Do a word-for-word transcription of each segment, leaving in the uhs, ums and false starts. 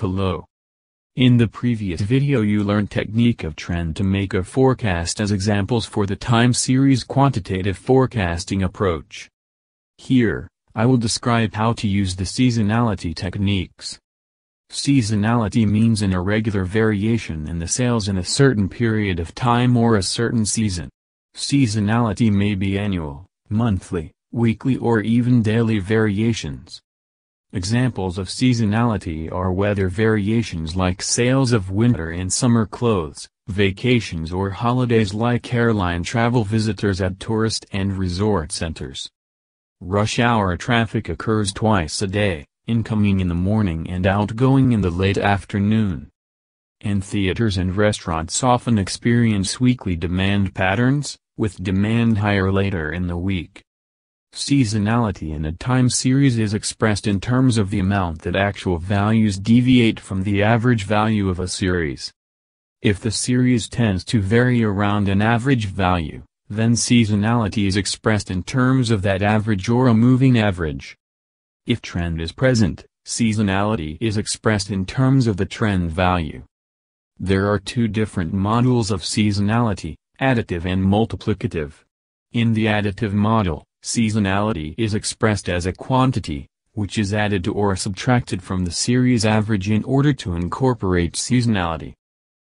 Hello. In the previous video you learned technique of trend to make a forecast as examples for the time series quantitative forecasting approach. Here, I will describe how to use the seasonality techniques. Seasonality means an irregular variation in the sales in a certain period of time or a certain season. Seasonality may be annual, monthly, weekly or even daily variations. Examples of seasonality are weather variations like sales of winter and summer clothes, vacations or holidays like airline travel, visitors at tourist and resort centers. Rush hour traffic occurs twice a day, incoming in the morning and outgoing in the late afternoon. And theaters and restaurants often experience weekly demand patterns, with demand higher later in the week. Seasonality in a time series is expressed in terms of the amount that actual values deviate from the average value of a series. If the series tends to vary around an average value, then seasonality is expressed in terms of that average or a moving average. If trend is present, seasonality is expressed in terms of the trend value. There are two different models of seasonality, additive and multiplicative. In the additive model, seasonality is expressed as a quantity, which is added to or subtracted from the series average in order to incorporate seasonality.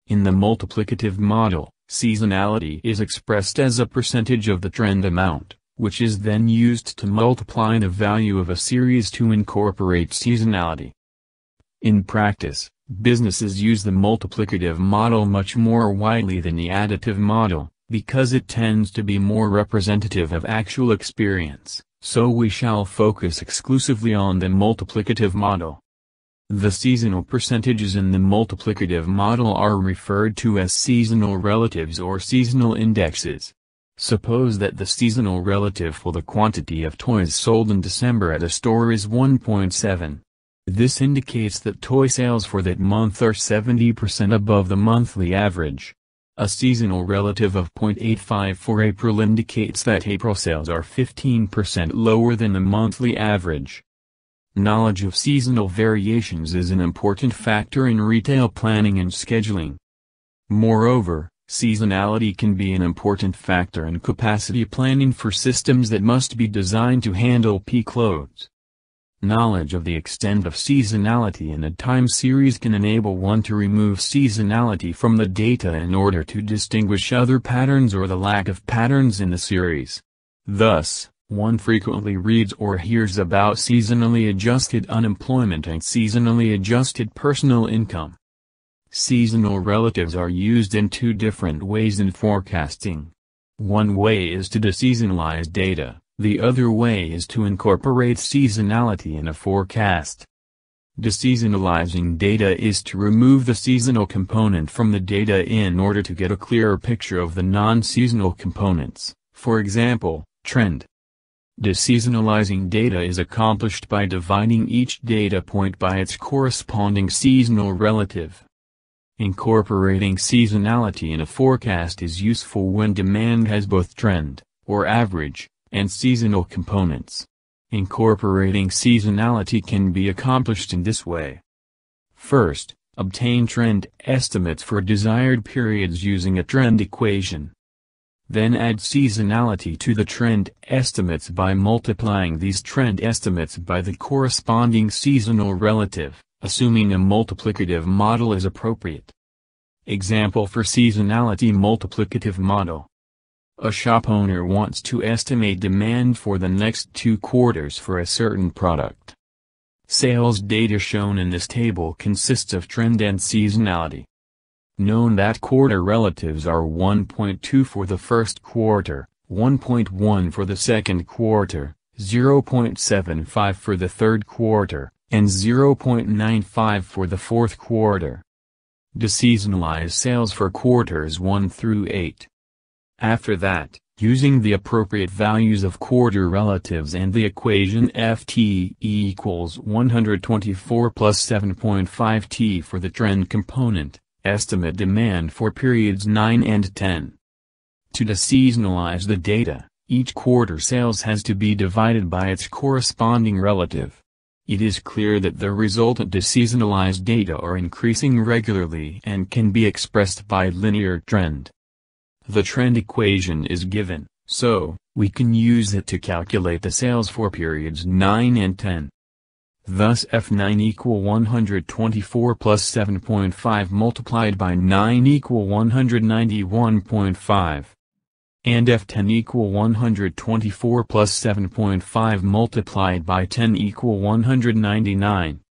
In the multiplicative model, seasonality is expressed as a percentage of the trend amount, which is then used to multiply the value of a series to incorporate seasonality. In practice, businesses use the multiplicative model much more widely than the additive model, because it tends to be more representative of actual experience, so we shall focus exclusively on the multiplicative model. The seasonal percentages in the multiplicative model are referred to as seasonal relatives or seasonal indexes. Suppose that the seasonal relative for the quantity of toys sold in December at a store is one point seven. This indicates that toy sales for that month are seventy percent above the monthly average. A seasonal relative of zero point eight five for April indicates that April sales are fifteen percent lower than the monthly average. Knowledge of seasonal variations is an important factor in retail planning and scheduling. Moreover, seasonality can be an important factor in capacity planning for systems that must be designed to handle peak loads. Knowledge of the extent of seasonality in a time series can enable one to remove seasonality from the data in order to distinguish other patterns or the lack of patterns in the series. Thus, one frequently reads or hears about seasonally adjusted unemployment and seasonally adjusted personal income. Seasonal relatives are used in two different ways in forecasting. One way is to deseasonalize data. The other way is to incorporate seasonality in a forecast. Deseasonalizing data is to remove the seasonal component from the data in order to get a clearer picture of the non-seasonal components, for example, trend. Deseasonalizing data is accomplished by dividing each data point by its corresponding seasonal relative. Incorporating seasonality in a forecast is useful when demand has both trend, or average, and seasonal components. Incorporating seasonality can be accomplished in this way. First, obtain trend estimates for desired periods using a trend equation. Then add seasonality to the trend estimates by multiplying these trend estimates by the corresponding seasonal relative, assuming a multiplicative model is appropriate. Example for seasonality multiplicative model. A shop owner wants to estimate demand for the next two quarters for a certain product. Sales data shown in this table consists of trend and seasonality. Known that quarter relatives are one point two for the first quarter, one point one for the second quarter, zero point seven five for the third quarter, and zero point nine five for the fourth quarter. Deseasonalize sales for quarters one through eight. After that, using the appropriate values of quarter relatives and the equation F T equals one hundred twenty-four plus seven point five T for the trend component, estimate demand for periods nine and ten. To deseasonalize the data, each quarter sales has to be divided by its corresponding relative. It is clear that the resultant deseasonalized data are increasing regularly and can be expressed by linear trend. The trend equation is given, so we can use it to calculate the sales for periods nine and ten. Thus F nine equal one hundred twenty-four plus seven point five multiplied by nine equal one hundred ninety-one point five. And F ten equal one hundred twenty-four plus seven point five multiplied by ten equal one hundred ninety-nine.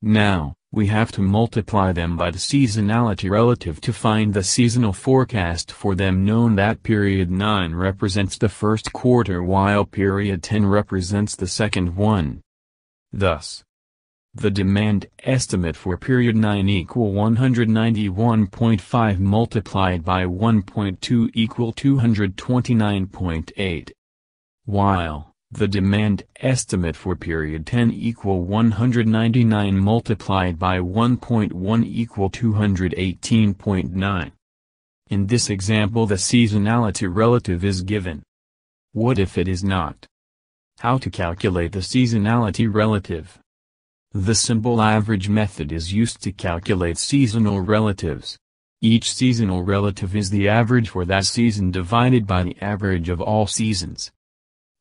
Now, we have to multiply them by the seasonality relative to find the seasonal forecast for them, known that period nine represents the first quarter while period ten represents the second one. Thus, the demand estimate for period nine equal one hundred ninety-one point five multiplied by one point two equal two hundred twenty-nine point eight, while the demand estimate for period ten equal one hundred ninety-nine multiplied by one point one equal two hundred eighteen point nine. In this example, the seasonality relative is given. What if it is not? How to calculate the seasonality relative? The simple average method is used to calculate seasonal relatives. Each seasonal relative is the average for that season divided by the average of all seasons.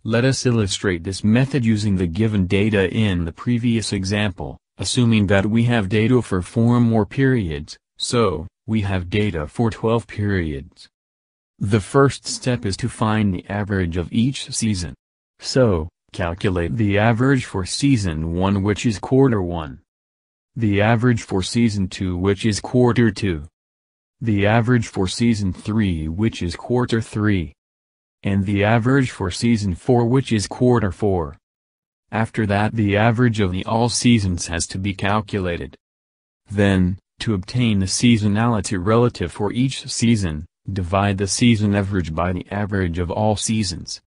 Let us illustrate this method using the given data in the previous example, assuming that we have data for four more periods, so we have data for twelve periods. The first step is to find the average of each season. So, calculate the average for season one, which is quarter one. The average for season two, which is quarter two. The average for season three, which is quarter three. And the average for season four, which is quarter four. After that, the average of the all seasons has to be calculated. Then, to obtain the seasonality relative for each season, divide the season average by the average of all seasons.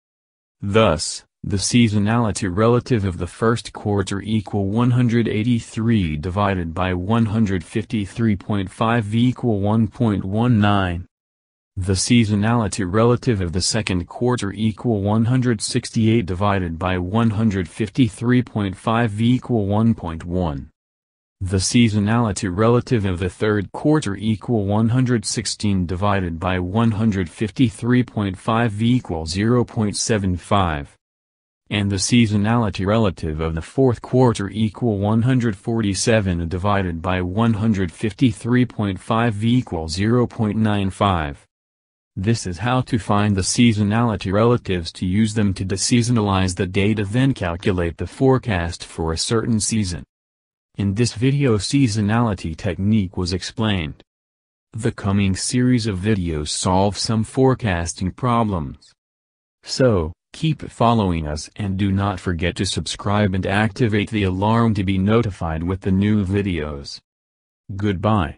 Thus, the seasonality relative of the first quarter equal one hundred eighty-three divided by one hundred fifty-three point five equal one point one nine. The seasonality relative of the second quarter equal one hundred sixty-eight divided by one hundred fifty-three point five equal one point one. The seasonality relative of the third quarter equal one hundred sixteen divided by one hundred fifty-three point five equal zero point seven five. And the seasonality relative of the fourth quarter equal one hundred forty-seven divided by one hundred fifty-three point five equal zero point nine five. This is how to find the seasonality relatives, to use them to deseasonalize the data, then calculate the forecast for a certain season. In this video, seasonality technique was explained. The coming series of videos solve some forecasting problems. So, keep following us and do not forget to subscribe and activate the alarm to be notified with the new videos. Goodbye.